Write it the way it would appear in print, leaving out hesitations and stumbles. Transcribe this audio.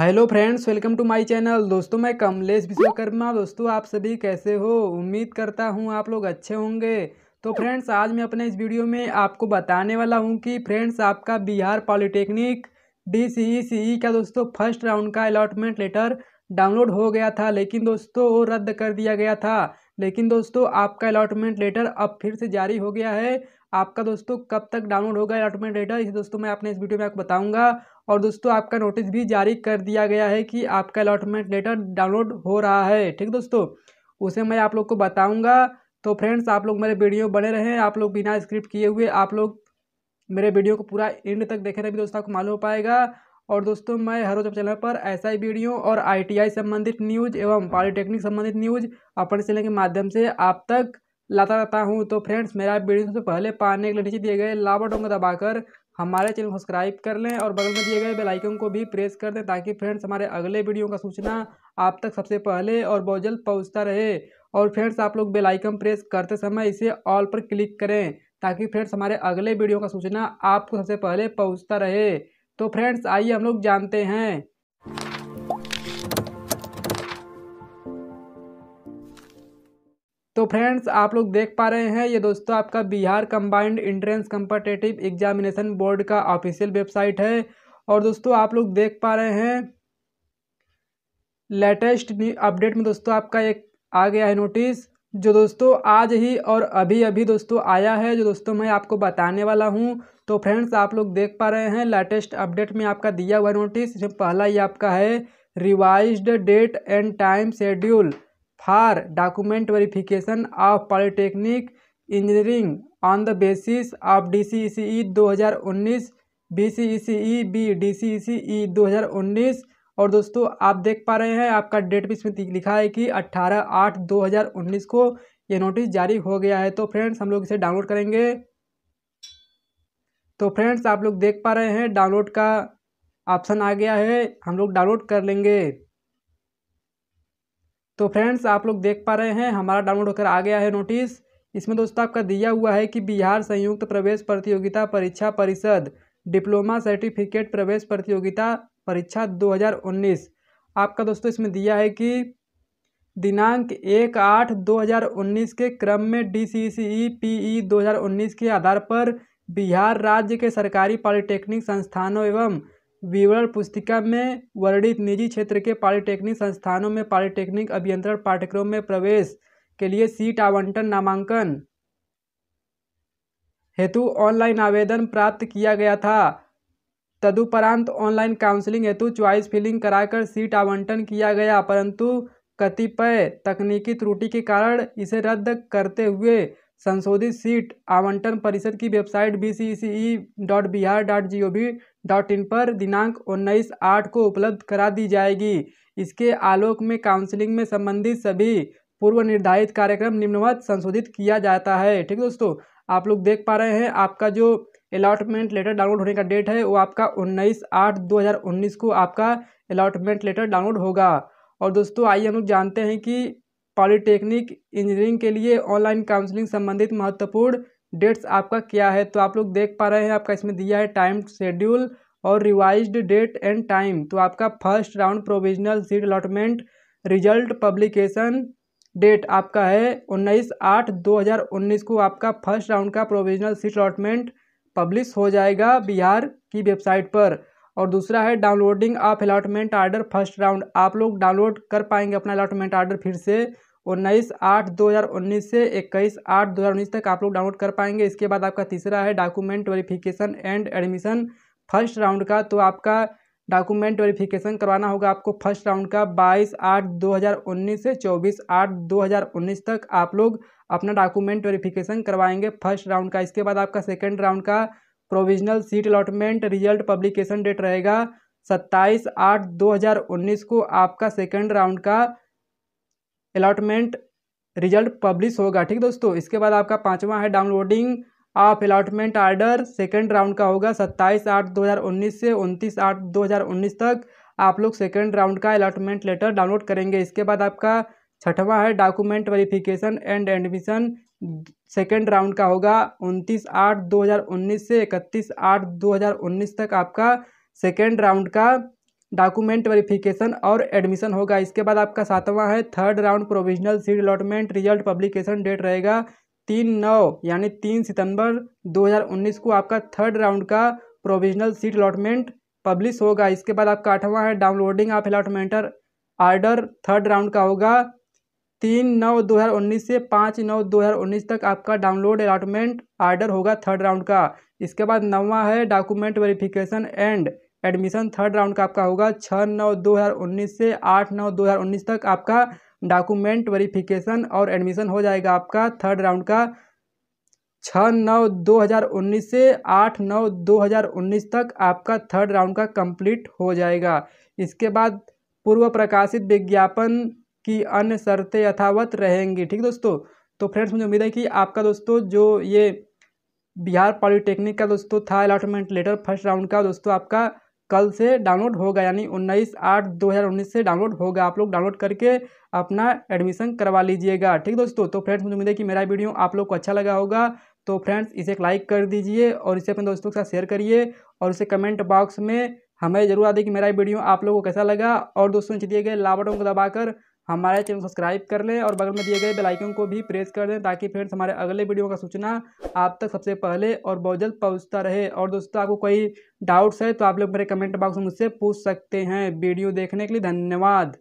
Hello friends, welcome to my channel. दोस्तों, मैं कमलेश विश्वकर्मा। दोस्तों, आप सभी कैसे हो? उम्मीद करता हूं आप लोग अच्छे होंगे। तो फ्रेंड्स, आज मैं अपने इस वीडियो में आपको बताने वाला हूं कि फ्रेंड्स आपका बिहार पॉलिटेक्निक DCE CE का दोस्तों फर्स्ट राउंड का अलॉटमेंट लेटर डाउनलोड हो गया था, लेकिन दोस्तों वो रद्द कर दिया गया था। लेकिन दोस्तों आपका अलॉटमेंट लेटर अब फिर से जारी हो गया है। आपका दोस्तों कब तक डाउनलोड होगा अलॉटमेंट लेटर, इसे दोस्तों मैं अपने इस वीडियो में आपको बताऊंगा। और दोस्तों आपका नोटिस भी जारी कर दिया गया है कि आपका अलॉटमेंट लेटर डाउनलोड हो रहा है। ठीक दोस्तों, उसे मैं आप लोग को बताऊंगा। तो फ्रेंड्स, आप लोग मेरे वीडियो बने रहें। आप लोग बिना स्क्रिप्ट किए हुए आप लोग मेरे वीडियो को पूरा एंड तक देखे रहें, दोस्तों आपको मालूम हो पाएगा। और दोस्तों मैं हर रोज अपने चैनल पर ऐसा ही वीडियो और ITI संबंधित न्यूज़ एवं पॉलिटेक्निक संबंधित न्यूज़ अपने चैनल के माध्यम से आप तक लाता रहता हूं। तो फ्रेंड्स, मेरा वीडियो सबसे पहले पाने के लिए नीचे दिए गए लाल बटन को दबाकर हमारे चैनल को सब्सक्राइब कर लें और बगल में दिए गए बेल आइकन को भी प्रेस कर दें, ताकि फ्रेंड्स हमारे अगले वीडियो का सूचना आप तक सबसे पहले और बहुत जल्द पहुँचता रहे। और फ्रेंड्स, आप लोग बेल आइकन प्रेस करते समय इसे ऑल पर क्लिक करें, ताकि फ्रेंड्स हमारे अगले वीडियो का सूचना आपको सबसे पहले पहुँचता रहे। तो फ्रेंड्स, आइए हम लोग जानते हैं। तो फ्रेंड्स, आप लोग देख पा रहे हैं, ये दोस्तों आपका Bihar combined entrance competitive examination board का ऑफिशियल वेबसाइट है। और दोस्तों आप लोग देख पा रहे हैं लेटेस्ट अपडेट में दोस्तों आपका एक आ गया है नोटिस, जो दोस्तों आज ही और अभी अभी दोस्तों आया है, जो दोस्तों मैं आपको बताने वाला हूँ। तो फ्रेंड्स, आप लोग देख पा रहे हैं लेटेस्ट अपडेट में आपका दिया हुआ नोटिस, इसमें पहला ही आपका है revised date and time schedule for document verification of polytechnic engineering on the basis of DCE CE 2019, BCE CE B, DCE CE 2019। और दोस्तों आप देख पा रहे हैं आपका डेट भी इसमें लिखा है कि 18/8/2019 को ये नोटिस जारी हो गया है। तो फ्रेंड्स, हम लोग इसे डाउनलोड करेंगे। तो फ्रेंड्स, आप लोग देख पा रहे हैं डाउनलोड का ऑप्शन आ गया है, हम लोग डाउनलोड कर लेंगे। तो फ्रेंड्स, आप लोग देख पा रहे हैं हमारा डाउनलोड होकर आ गया है नोटिस। इसमें दोस्तों आपका दिया हुआ है कि बिहार संयुक्त प्रवेश प्रतियोगिता परीक्षा परिषद डिप्लोमा सर्टिफिकेट प्रवेश प्रतियोगिता परीक्षा 2019, आपका दोस्तों इसमें दिया है कि दिनांक 1/8/2019 के क्रम में DCE CE PE 2019 के आधार पर बिहार राज्य के सरकारी पॉलिटेक्निक संस्थानों एवं विवरण पुस्तिका में वर्णित निजी क्षेत्र के पॉलिटेक्निक संस्थानों में पॉलिटेक्निक अभियंत्रण पाठ्यक्रम में प्रवेश के लिए सीट आवंटन नामांकन हेतु ऑनलाइन आवेदन प्राप्त किया गया था। तदुपरांत ऑनलाइन काउंसलिंग हेतु च्वाइस फिलिंग कराकर सीट आवंटन किया गया, परंतु कतिपय तकनीकी त्रुटि के कारण इसे रद्द करते हुए संशोधित सीट आवंटन परिषद की वेबसाइट bcce.bihar.gov.in पर दिनांक 19/8 को उपलब्ध करा दी जाएगी। इसके आलोक में काउंसलिंग में संबंधित सभी पूर्व निर्धारित कार्यक्रम निम्नवत संशोधित किया जाता है। ठीक दोस्तों, आप लोग देख पा रहे हैं आपका जो अलॉटमेंट लेटर डाउनलोड होने का डेट है वो आपका 19/8/2019 को आपका अलॉटमेंट लेटर डाउनलोड होगा। और दोस्तों आइए हम लोग जानते हैं कि पॉलिटेक्निक इंजीनियरिंग के लिए ऑनलाइन काउंसलिंग संबंधित महत्वपूर्ण डेट्स आपका क्या है। तो आप लोग देख पा रहे हैं आपका इसमें दिया है टाइम शेड्यूल और रिवाइज्ड डेट एंड टाइम। तो आपका first round provisional seat allotment result publication date आपका है 19/8/2019 को आपका फर्स्ट राउंड का प्रोविजनल सीट अलॉटमेंट पब्लिश हो जाएगा बिहार की वेबसाइट पर। और दूसरा है downloading of allotment order first round, आप लोग डाउनलोड कर पाएंगे अपना अलॉटमेंट आर्डर फिर से 19/8/2019 से 21/8/2019 तक आप लोग डाउनलोड कर पाएंगे। इसके बाद आपका तीसरा है document verification and admission first round का। तो आपका डॉक्यूमेंट वेरिफिकेशन करवाना होगा आपको फर्स्ट राउंड का 22/8/2019 से 24/8/2019 तक आप लोग अपना डॉक्यूमेंट वेरिफिकेशन करवाएंगे फर्स्ट राउंड का। इसके बाद आपका सेकेंड राउंड का provisional seat allotment result publication date रहेगा 27/8/2019 को आपका सेकेंड राउंड का अलॉटमेंट रिजल्ट पब्लिश होगा। ठीक दोस्तों, इसके बाद आपका पांचवा है downloading of allotment order second round का होगा 27/8/2019 से 29/8/2019 तक आप लोग सेकेंड राउंड का अलॉटमेंट लेटर डाउनलोड करेंगे। इसके बाद आपका छठवां है document verification and admission second round का होगा 29/8/2019 से 31/8/2019 तक आपका सेकेंड राउंड का डॉक्यूमेंट वेरिफिकेशन और एडमिशन होगा। इसके बाद आपका सातवां है third round provisional seat allotment, result publication date रहेगा 3/9 यानी 3 सितंबर 2019 को आपका थर्ड राउंड का प्रोविजनल सीट अलॉटमेंट पब्लिश होगा। इसके बाद आपका आठवां है downloading of allotment order, third round का होगा 3/9/2019 से 5/9/2019 तक आपका डाउनलोड अलॉटमेंट आर्डर होगा थर्ड राउंड का। इसके बाद नौवां है document verification and admission, third round का आपका होगा 6/9/2019 से 8/9/2019 तक आपका डॉक्यूमेंट वेरिफिकेशन और एडमिशन हो जाएगा आपका थर्ड राउंड का 6/9/2019 से 8/9/2019 तक आपका थर्ड राउंड का कंप्लीट हो जाएगा। इसके बाद पूर्व प्रकाशित विज्ञापन की अन्य शर्तें यथावत रहेंगी। ठीक दोस्तों, तो फ्रेंड्स मुझे उम्मीद है कि आपका दोस्तों जो ये बिहार पॉलिटेक्निक का दोस्तों था अलॉटमेंट लेटर फर्स्ट राउंड का दोस्तों आपका कल से डाउनलोड होगा यानी 19/8/2019 से डाउनलोड होगा। आप लोग डाउनलोड करके अपना एडमिशन करवा लीजिएगा। ठीक दोस्तों, तो फ्रेंड्स मुझे उम्मीद है कि मेरा वीडियो आप लोग को अच्छा लगा होगा। तो फ्रेंड्स इसे एक लाइक कर दीजिए और इसे अपने दोस्तों के साथ शेयर करिए और इसे कमेंट बॉक्स में हमें जरूर आदि कि मेरा वीडियो आप लोगों को कैसा लगा। और दोस्तों नीचे दिए गए लाल बटन को दबाकर हमारे चैनल सब्सक्राइब कर लें और बगल में दिए गए बेल आइकन को भी प्रेस कर दें ताकि फ्रेंड्स हमारे अगले वीडियो का सूचना आप तक सबसे पहले और बहुत जल्द पहुँचता रहे। और दोस्तों आपको कोई डाउट्स है तो आप लोग मेरे कमेंट बॉक्स में मुझसे पूछ सकते हैं। वीडियो देखने के लिए धन्यवाद।